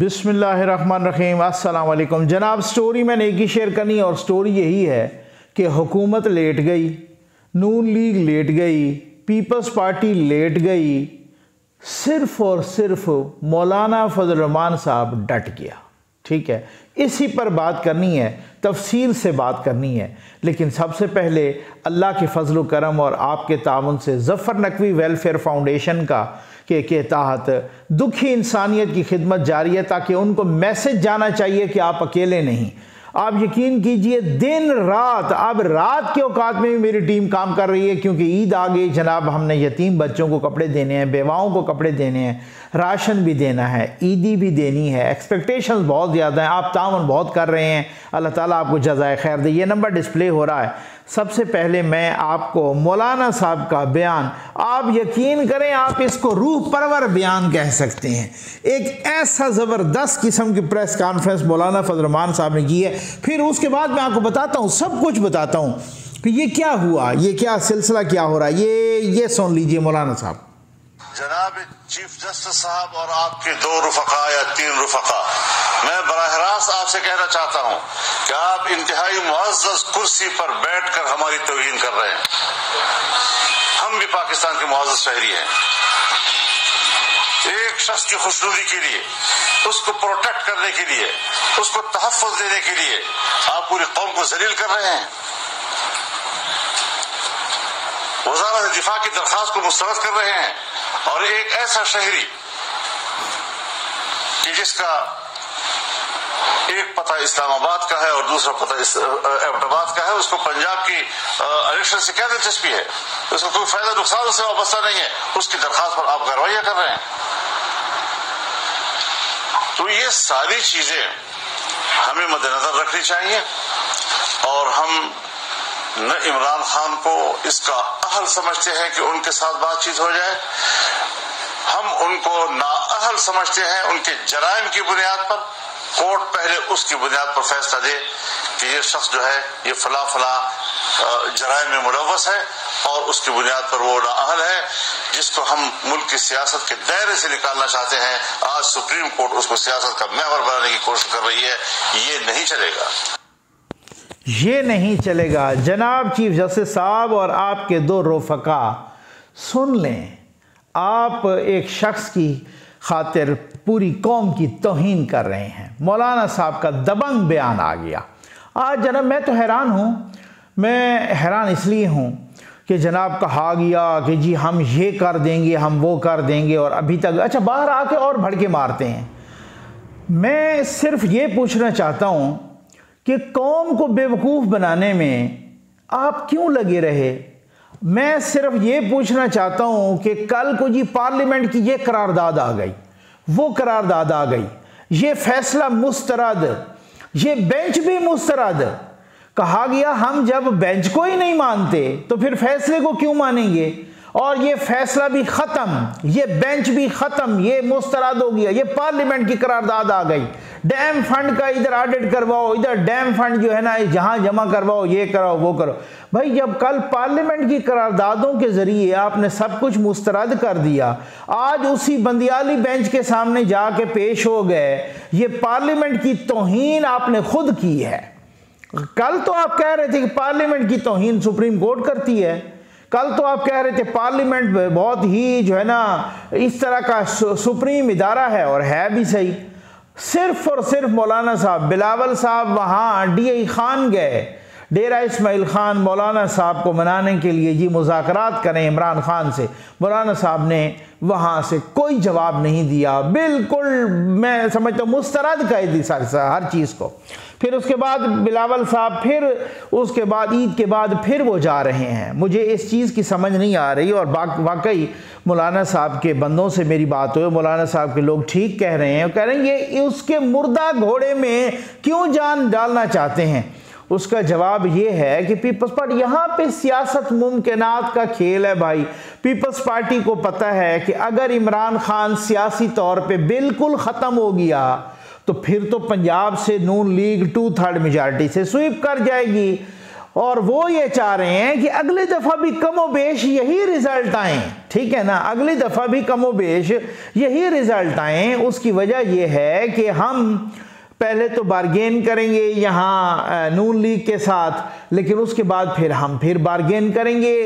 बिस्मिल्लाहिर्रहमानिर्रहीम। अस्सलाम वालेकुम जनाब। स्टोरी मैंने एक ही शेयर करनी है और स्टोरी यही है कि हुकूमत लेट गई, नून लीग लेट गई, पीपल्स पार्टी लेट गई, सिर्फ़ और सिर्फ मौलाना फजलुर रहमान साहब डट गया। ठीक है, इसी पर बात करनी है, तफसील से बात करनी है। लेकिन सबसे पहले अल्लाह के फजल करम और आपके ताउन से जफर नकवी वेलफेयर फाउंडेशन का के तहत दुखी इंसानियत की खिदमत जारी है, ताकि उनको मैसेज जाना चाहिए कि आप अकेले नहीं। आप यकीन कीजिए दिन रात, अब रात के औकात में भी मेरी टीम काम कर रही है, क्योंकि ईद आ गई जनाब, हमने यतीम बच्चों को कपड़े देने हैं, बेवाओं को कपड़े देने हैं, राशन भी देना है, ईदी भी देनी है। एक्सपेक्टेशंस बहुत ज़्यादा हैं, आप तावन बहुत कर रहे हैं, अल्लाह ताला आपको जज़ाए खैर दे। ये नंबर डिस्प्ले हो रहा है। सबसे पहले मैं आपको मौलाना साहब का बयान, आप यकीन करें आप इसको रूह परवर बयान कह सकते हैं। एक ऐसा ज़बरदस्त किस्म की प्रेस कॉन्फ्रेंस मौलाना फजलुर रहमान साहब ने की है। फिर उसके बाद मैं आपको बताता हूँ, सब कुछ बताता हूँ कि ये क्या हुआ, ये क्या सिलसिला क्या हो रहा है। ये सुन लीजिए मौलाना साहब। जनाब चीफ जस्टिस साहब और आपके दो रुफका या तीन रुफका, मैं बराह रास्त आपसे कहना चाहता हूं कि आप इंतहाई मुअज़्ज़ज़ कुर्सी पर बैठकर हमारी तौहीन कर रहे हैं। हम भी पाकिस्तान के मुअज़्ज़ज़ शहरी हैं। एक शख्स की खुशनुदी के लिए, उसको प्रोटेक्ट करने के लिए, उसको तहफ़्फ़ुज़ देने के लिए आप पूरी कौम को जलील कर रहे हैं। वज़ारत दिफा की दरख्वास्त को मुस्तरद कर रहे हैं। और एक ऐसा शहरी कि जिसका एक पता इस्लामाबाद का है और दूसरा पता एबटाबाद का है, उसको पंजाब की इलेक्शन से क्या दिलचस्पी है, उसको कोई फायदा नुकसान उससे वाबस्ता नहीं है, उसकी दरखास्त पर आप कार्रवाई कर रहे हैं। तो ये सारी चीजें हमें मद्देनजर रखनी चाहिए और हम न इमरान खान को इसका अहल समझते हैं कि उनके साथ बातचीत हो जाए, हम उनको नाअहल समझते हैं। उनके जराइम की बुनियाद पर कोर्ट पहले उसकी बुनियाद पर फैसला दे कि ये शख्स जो है ये फला फला जराइम में मुलव्वस है और उसकी बुनियाद पर वो नाअहल है, जिसको हम मुल्क की सियासत के दायरे से निकालना चाहते हैं। आज सुप्रीम कोर्ट उसको सियासत का महवर बनाने की कोशिश कर रही है। ये नहीं चलेगा, ये नहीं चलेगा। जनाब चीफ जस्टिस साहब और आपके दो रोफका सुन लें, आप एक शख्स की खातिर पूरी कौम की तौहीन कर रहे हैं। मौलाना साहब का दबंग बयान आ गया। आज जनाब मैं तो हैरान हूँ, मैं हैरान इसलिए हूँ कि जनाब कहा गया कि जी हम ये कर देंगे, हम वो कर देंगे, और अभी तक अच्छा बाहर आके और भड़के मारते हैं। मैं सिर्फ ये पूछना चाहता हूँ कि कौम को बेवकूफ़ बनाने में आप क्यों लगे रहे। मैं सिर्फ ये पूछना चाहता हूँ कि कल को जी पार्लियामेंट की ये करारदाद आ गई, वो करारदाद आ गई, ये फैसला मुस्तरद, ये बेंच भी मुस्तरद, कहा गया हम जब बेंच को ही नहीं मानते तो फिर फैसले को क्यों मानेंगे, और ये फैसला भी ख़त्म, ये बेंच भी ख़त्म, ये मुस्तरद हो गया, ये पार्लियामेंट की करारदाद आ गई। डैम फंड का इधर ऑडिट करवाओ, इधर डैम फंड जो है ना जहाँ जमा करवाओ, ये कराओ वो करो। भाई जब कल पार्लियामेंट की करारदादों के ज़रिए आपने सब कुछ मुस्तरद कर दिया, आज उसी बंदियाली बेंच के सामने जाके पेश हो गए, ये पार्लियामेंट की तौहीन आपने खुद की है। कल तो आप कह रहे थे कि पार्लियामेंट की तौहीन सुप्रीम कोर्ट करती है, कल तो आप कह रहे थे पार्लियामेंट बहुत ही जो है ना इस तरह का सुप्रीम इदारा है, और है भी सही। सिर्फ और सिर्फ मौलाना साहब, बिलावल साहब वहाँ DI खान गए, डेरा इस्माइल खान मौलाना साहब को मनाने के लिए जी मुज़ाकरात करें इमरान खान से। मौलाना साहब ने वहाँ से कोई जवाब नहीं दिया, बिल्कुल मैं समझता हूँ मुस्तरद कर दी हर चीज़ को। फिर उसके बाद बिलावल साहब, फिर उसके बाद ईद के बाद फिर वो जा रहे हैं। मुझे इस चीज़ की समझ नहीं आ रही, और वाकई मौलाना साहब के बंदों से मेरी बात हुई, मौलाना साहब के लोग ठीक कह रहे हैं, कह रहे हैं ये उसके मुर्दा घोड़े में क्यों जान डालना चाहते हैं। उसका जवाब ये है कि पीपल्स पार्टी, यहाँ पे सियासत मुमकिनात का खेल है भाई। पीपल्स पार्टी को पता है कि अगर इमरान खान सियासी तौर पे बिल्कुल ख़त्म हो गया तो फिर तो पंजाब से नून लीग 2/3 मेजॉरिटी से स्वीप कर जाएगी, और वो ये चाह रहे हैं कि अगली दफ़ा भी कमो बेश यही रिज़ल्ट आएँ, ठीक है ना, अगली दफ़ा भी कमो बेश यही रिज़ल्ट आएँ। उसकी वजह यह है कि हम पहले तो बारगेन करेंगे यहाँ नून लीग के साथ, लेकिन उसके बाद फिर हम बारगेन करेंगे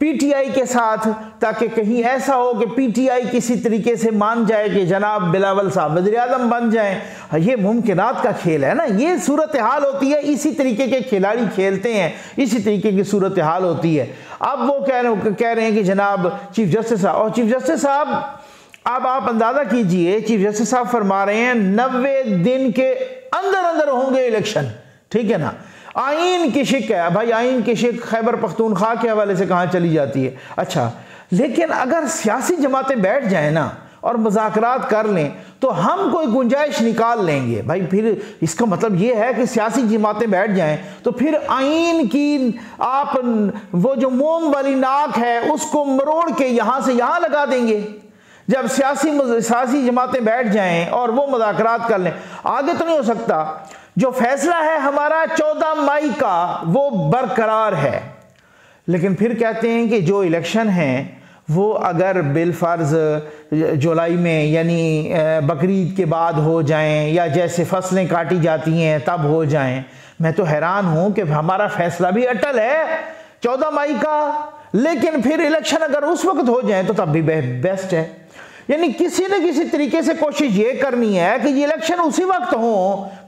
पीटीआई के साथ, ताकि कहीं ऐसा हो कि पीटीआई किसी तरीके से मान जाए कि जनाब बिलावल साहब वज़ीर-ए-आज़म बन जाएं। ये मुमकिनात का खेल है ना, ये सूरत हाल होती है, इसी तरीके के खिलाड़ी खेलते हैं, इसी तरीके की सूरत हाल होती है। अब वो कह रहे हैं कि जनाब चीफ जस्टिस साहब, और चीफ जस्टिस साहब अब आप अंदाज़ा कीजिए, चीफ जस्टिस साहब फरमा रहे हैं 90 दिन के अंदर अंदर होंगे इलेक्शन, ठीक है ना। आइन की शिक है भाई, आइन की शिक खैबर पख्तूनखा के हवाले से कहाँ चली जाती है। अच्छा, लेकिन अगर सियासी जमातें बैठ जाएं ना और मुज़ाकरात कर लें तो हम कोई गुंजाइश निकाल लेंगे भाई। फिर इसका मतलब ये है कि सियासी जमातें बैठ जाएं तो फिर आइन की आप वो जो मोम वाली नाक है उसको मरोड़ के यहाँ से यहाँ लगा देंगे। जब सियासी जमातें बैठ जाएं और वो मुज़ाकरात कर लें, आगे तो नहीं हो सकता। जो फैसला है हमारा 14 मई का वो बरकरार है, लेकिन फिर कहते हैं कि जो इलेक्शन हैं वो अगर बिलफर्ज जुलाई में यानी बकरीद के बाद हो जाएं या जैसे फसलें काटी जाती हैं तब हो जाएं। मैं तो हैरान हूं कि हमारा फैसला भी अटल है 14 मई का, लेकिन फिर इलेक्शन अगर उस वक्त हो जाएं तो तब भी बेस्ट है। यानी किसी न किसी तरीके से कोशिश ये करनी है कि ये इलेक्शन उसी वक्त हो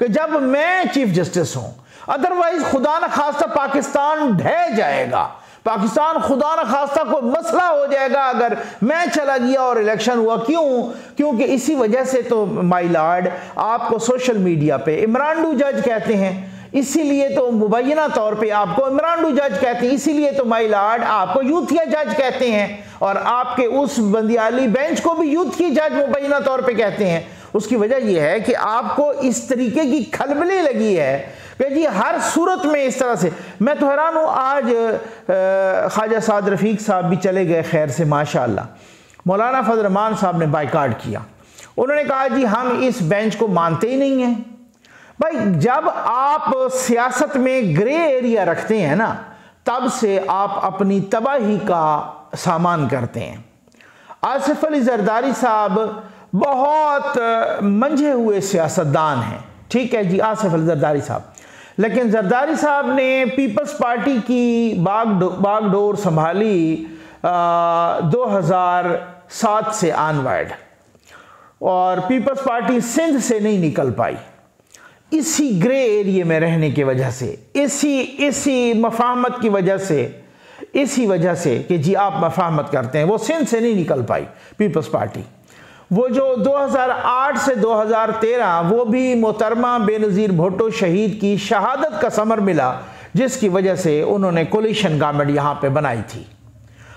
कि जब मैं चीफ जस्टिस हूँ, अदरवाइज खुदा न खास्ता पाकिस्तान ढह जाएगा, पाकिस्तान खुदा न खास्ता कोई मसला हो जाएगा अगर मैं चला गया और इलेक्शन हुआ। क्यों? क्योंकि इसी वजह से तो माई लॉर्ड आपको सोशल मीडिया पे इमरांडू जज कहते हैं, इसीलिए तो मुबैना तौर पे आपको इमरांडू जज कहते हैं, इसीलिए तो माई लॉर्ड आपको यूथिया जज कहते हैं, और आपके उस बंदियाली बेंच को भी यूथिया जज मुबैना तौर पे कहते हैं। उसकी वजह यह है कि आपको इस तरीके की खलबली लगी है कि जी हर सूरत में इस तरह से। मैं तो हैरान हूँ, आज ख्वाजा साद रफीक साहब भी चले गए, खैर से माशाल्लाह। मौलाना फजलुर रहमान साहब ने बायकॉट किया, उन्होंने कहा जी हम इस बेंच को मानते ही नहीं हैं। भाई जब आप सियासत में ग्रे एरिया रखते हैं ना, तब से आप अपनी तबाही का सामान करते हैं। आसिफ अली जरदारी साहब बहुत मंझे हुए सियासतदान हैं, ठीक है जी, आसिफ अली जरदारी साहब, लेकिन जरदारी साहब ने पीपल्स पार्टी की बागडोर संभाली 2007 से ऑनवर्ड, और पीपल्स पार्टी सिंध से नहीं निकल पाई इसी ग्रे एरिया में रहने की वजह से, इसी मफाहमत की वजह से, इसी वजह से कि जी आप मफाहमत करते हैं। वो सिंध से नहीं निकल पाई पीपल्स पार्टी। वो जो 2008 से 2013 वो भी मोहतरमा बेनजीर भुट्टो शहीद की शहादत का समर मिला, जिसकी वजह से उन्होंने कोलिशन गवर्नमेंट यहाँ पे बनाई थी।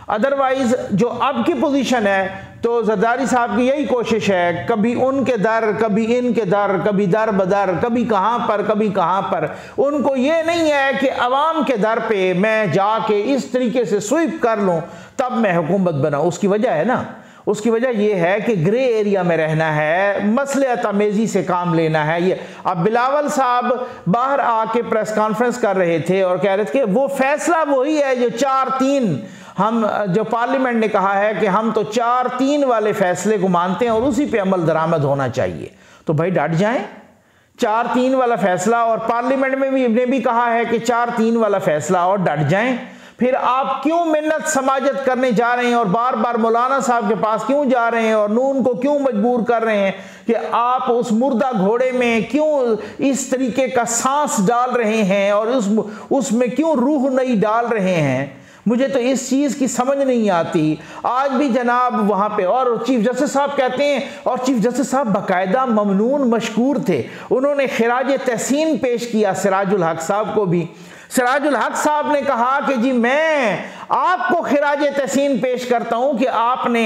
अदरवाइज जो अब की पोजीशन है तो जरदारी साहब की यही कोशिश है, कभी उनके दर, कभी इनके दर, कभी दर बदर, कभी कहाँ पर, कभी कहाँ पर। उनको ये नहीं है कि अवाम के दर पे मैं जाके इस तरीके से स्वीप कर लूँ तब मैं हुकूमत बनाऊँ। उसकी वजह है ना, उसकी वजह यह है कि ग्रे एरिया में रहना है, मसलहत अमेजी से काम लेना है। ये अब बिलावल साहब बाहर आके प्रेस कॉन्फ्रेंस कर रहे थे और कह रहे थे कि वो फैसला वही है जो 4-3 हम जो पार्लियामेंट ने कहा है कि हम तो 4-3 वाले फैसले को मानते हैं और उसी पे अमल दरामद होना चाहिए। तो भाई डट जाएं, 4-3 वाला फैसला, और पार्लियामेंट में भी इन्हें भी कहा है कि 4-3 वाला फैसला, और डट जाएं। फिर आप क्यों मिन्नत समाजत करने जा रहे हैं और बार बार मौलाना साहब के पास क्यों जा रहे हैं और नून को क्यों मजबूर कर रहे हैं कि आप उस मुर्दा घोड़े में क्यों इस तरीके का सांस डाल रहे हैं और उसमें क्यों रूह नहीं डाल रहे हैं। मुझे तो इस चीज़ की समझ नहीं आती। आज भी जनाब वहाँ पे, और चीफ जस्टिस साहब कहते हैं, और चीफ जस्टिस साहब बाकायदा ममनून मशकूर थे, उन्होंने खिराज तहसीन पेश किया सिराजुल हक साहब को भी। सिराजुल हक साहब ने कहा कि जी मैं आपको खिराज तहसीन पेश करता हूं कि आपने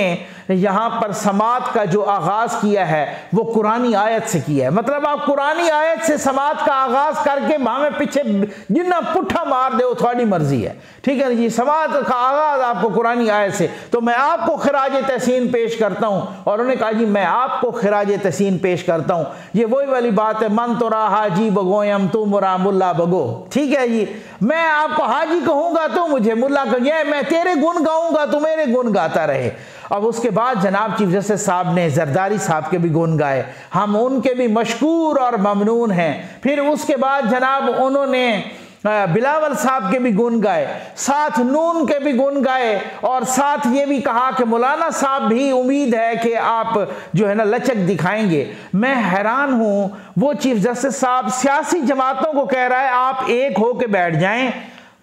यहां पर समात का जो आगाज किया है वो कुरानी आयत से किया है। मतलब आप कुरानी आयत से समात का आगाज करके भावे पीछे जिन्ना पुट्ठा मार दे वो थोड़ी मर्जी है, ठीक है जी। समात का आगाज आपको कुरानी आयत से, तो मैं आपको खिराज तहसीन पेश करता हूं। और उन्होंने कहा जी मैं आपको खिराज तहसीन पेश करता हूं। ये वही वाली बात है, मन तो रहा हाजी बगोयम तू मुरा मुल्ला बगो, ठीक है जी। मैं आपको हाजी कहूंगा तो मुझे मुल्ला कहूंगा, मैं तेरे गुण गाऊंगा तो मेरे गुण गाता रहे। अब उसके बाद जनाब चीफ जस्टिस साहब ने जरदारी साहब के भी गुण गाए, हम उनके भी मशकूर और ममनून हैं। फिर उसके बाद जनाब उन्होंने बिलावल साहब के भी गुण गाए, साथ नून के भी गुण गाए, और साथ ये भी कहा कि मौलाना साहब भी उम्मीद है कि आप जो है ना लचक दिखाएंगे। मैं हैरान हूँ, वो चीफ जस्टिस साहब सियासी जमातों को कह रहा है आप एक हो के बैठ जाएं,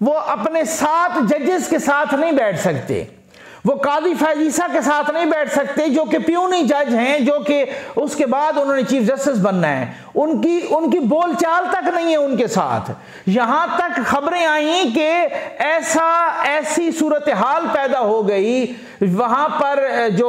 वो अपने साथ जजेस के साथ नहीं बैठ सकते, वो काजी फैजीसा के साथ नहीं बैठ सकते जो कि प्यूनी जज हैं, जो कि उसके बाद उन्होंने चीफ जस्टिस बनना है, उनकी बोलचाल तक नहीं है उनके साथ। यहाँ तक खबरें आई कि ऐसी सूरत हाल पैदा हो गई वहाँ पर जो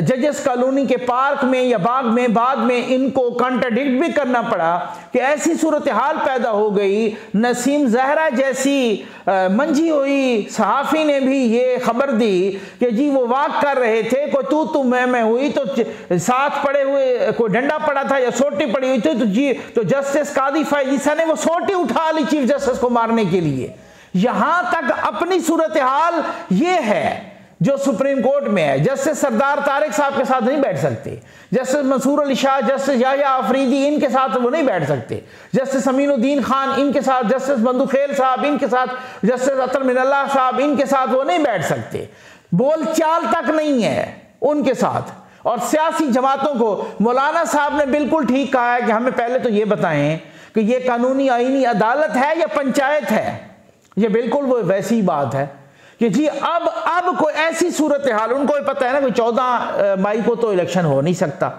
जजेस कॉलोनी के पार्क में या बाग में, बाद में इनको कंट्राडिक्ट भी करना पड़ा कि ऐसी सूरत हाल पैदा हो गई, नसीम जहरा जैसी मंझी हुई सहाफ़ी ने भी ये खबर दी कि जी वो वाक कर रहे थे, कोई तू मैं हुई तो साथ पड़े हुए कोई डंडा पड़ा था या सोटी पड़ी हुई थी, तो जी तो जस्टिस कादी फैजीसा ने वो सोटी उठा ली चीफ जस्टिस को मारने के लिए। यहां तक अपनी सूरत हाल ये है जो सुप्रीम कोर्ट में है। जस्टिस सरदार तारिक साहब के साथ नहीं बैठ सकते, जस्टिस मंसूर अली शाह, जस्टिस याया अफरीदी, इनके साथ वो नहीं बैठ सकते, जस्टिस अमीनुद्दीन खान इनके साथ, जस्टिस बंदूखेल साहब इनके साथ, जस्टिस अतर मिनल्ला साहब इनके साथ वो नहीं बैठ सकते। बोलचाल तक नहीं है उनके साथ। और सियासी जमातों को मौलाना साहब ने बिल्कुल ठीक कहा है कि हमें पहले तो ये बताएं कि ये कानूनी आईनी अदालत है या पंचायत है। ये बिल्कुल वो वैसी बात है कि जी अब कोई ऐसी सूरत हाल, उनको पता है ना कोई 14 मई को तो इलेक्शन हो नहीं सकता।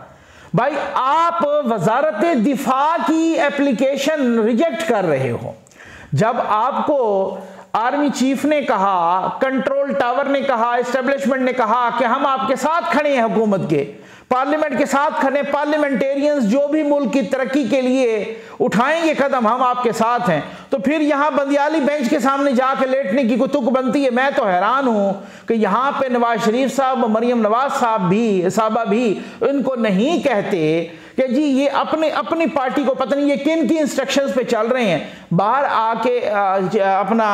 भाई आप वजारत दिफा की एप्लीकेशन रिजेक्ट कर रहे हो, जब आपको आर्मी चीफ ने कहा, कंट्रोल टावर ने कहा, एस्टेब्लिशमेंट ने कहा कि हम आपके साथ खड़े हैं, हुकूमत के पार्लियामेंट के साथ खड़े, पार्लियामेंटेरियंस जो भी मुल्क की तरक्की के लिए उठाएंगे कदम हम आपके साथ हैं, तो फिर यहाँ बंदियाली बेंच के सामने जाके लेटने की कोई तुक बनती है। मैं तो हैरान हूँ कि यहाँ पे नवाज शरीफ साहब, मरियम नवाज साहबा भी इनको नहीं कहते कि जी ये अपनी पार्टी को पता नहीं ये किन की इंस्ट्रक्शंस पे चल रहे हैं। बाहर आके अपना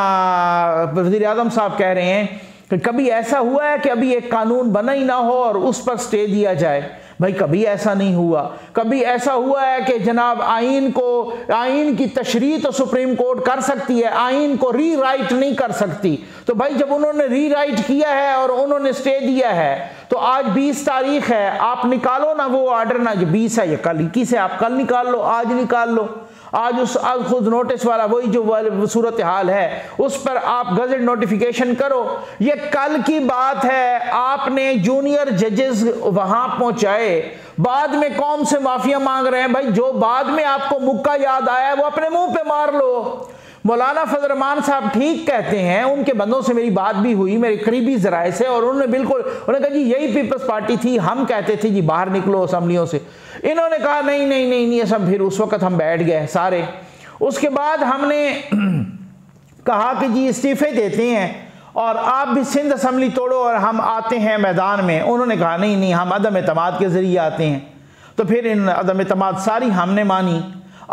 वज़ीर आज़म साहब कह रहे हैं कि कभी ऐसा हुआ है कि अभी एक कानून बना ही ना हो और उस पर स्टे दिया जाए। भाई कभी ऐसा नहीं हुआ। कभी ऐसा हुआ है कि जनाब आइन की तशरीह तो सुप्रीम कोर्ट कर सकती है, आइन को री राइट नहीं कर सकती। तो भाई जब उन्होंने री राइट किया है और उन्होंने स्टे दिया है, तो आज 20 तारीख है, आप निकालो ना वो आर्डर, ना जो 20 है या कल, किसे आप कल निकाल लो, आज निकाल लो। आज उस खुद नोटिस वाला वही जो सूरत हाल है उस पर आप गजट नोटिफिकेशन करो। ये कल की बात है, आपने जूनियर जजेस वहां पहुंचाए, बाद में कौम से माफिया मांग रहे हैं। भाई जो बाद में आपको मुक्का याद आया है वो अपने मुंह पे मार लो। मौलाना फजलुर रहमान साहब ठीक कहते हैं, उनके बंदों से मेरी बात भी हुई, मेरे करीबी जराए से, और उन्होंने बिल्कुल उन्होंने कहा जी यही पीपल्स पार्टी थी, हम कहते थे जी बाहर निकलो असम्बलियों से, इन्होंने कहा नहीं नहीं नहीं नहीं सब। फिर उस वक्त हम बैठ गए सारे। उसके बाद हमने कहा कि जी इस्तीफे देते हैं और आप भी सिंध असम्बली तोड़ो और हम आते हैं मैदान में। उन्होंने कहा नहीं नहीं हम अदम एतमाद के ज़रिए आते हैं। तो फिर इन अदम एतमाद सारी हमने मानी।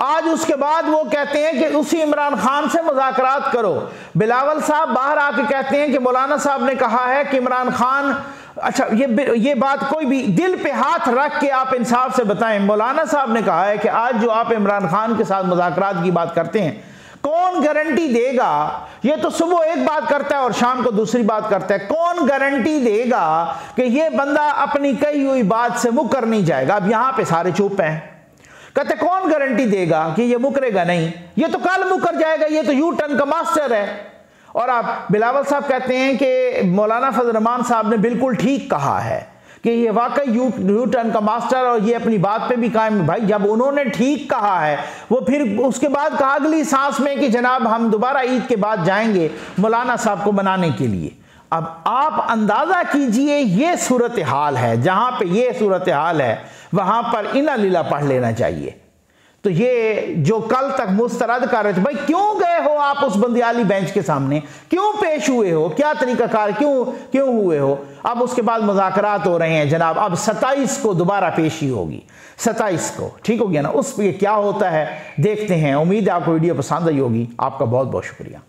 आज उसके बाद वो कहते हैं कि उसी इमरान खान से मुज़ाकरात करो। बिलावल साहब बाहर आके कहते हैं कि मौलाना साहब ने कहा है कि इमरान खान, अच्छा ये बात कोई भी दिल पे हाथ रख के आप इंसाफ से बताएं, मौलाना साहब ने कहा है कि आज जो आप इमरान खान के साथ मुज़ाकरात की बात करते हैं कौन गारंटी देगा, ये तो सुबह एक बात करता है और शाम को दूसरी बात करता है, कौन गारंटी देगा कि ये बंदा अपनी कही हुई बात से मुकर नहीं जाएगा। अब यहाँ पे सारे चुप हैं, कहते कौन गारंटी देगा कि ये मुकरेगा नहीं, ये तो कल मुकर जाएगा, ये तो यू टर्न का मास्टर है। और आप बिलावल साहब कहते हैं कि मौलाना फजलुर रहमान साहब ने बिल्कुल ठीक कहा है कि ये वाकई यू टर्न का मास्टर और ये अपनी बात पे भी कायम। भाई जब उन्होंने ठीक कहा है वो फिर उसके बाद कहा अगली सांस में कि जनाब हम दोबारा ईद के बाद जाएंगे मौलाना साहब को बनाने के लिए। अब आप अंदाज़ा कीजिए ये सूरत हाल है, जहाँ पे ये सूरत हाल है वहाँ पर इन्ना लीला पढ़ लेना चाहिए। तो ये जो कल तक मुस्तरद कर रहे थे, भाई क्यों गए हो आप उस बंदियाली बेंच के सामने, क्यों पेश हुए हो, क्या तरीकाकार क्यों हुए हो। अब उसके बाद मुज़ाकरात हो रहे हैं जनाब, अब 27 को दोबारा पेशी होगी, 27 को, ठीक हो गया ना। उस पर क्या होता है देखते हैं। उम्मीद है आपको वीडियो पसंद आई होगी। आपका बहुत बहुत शुक्रिया।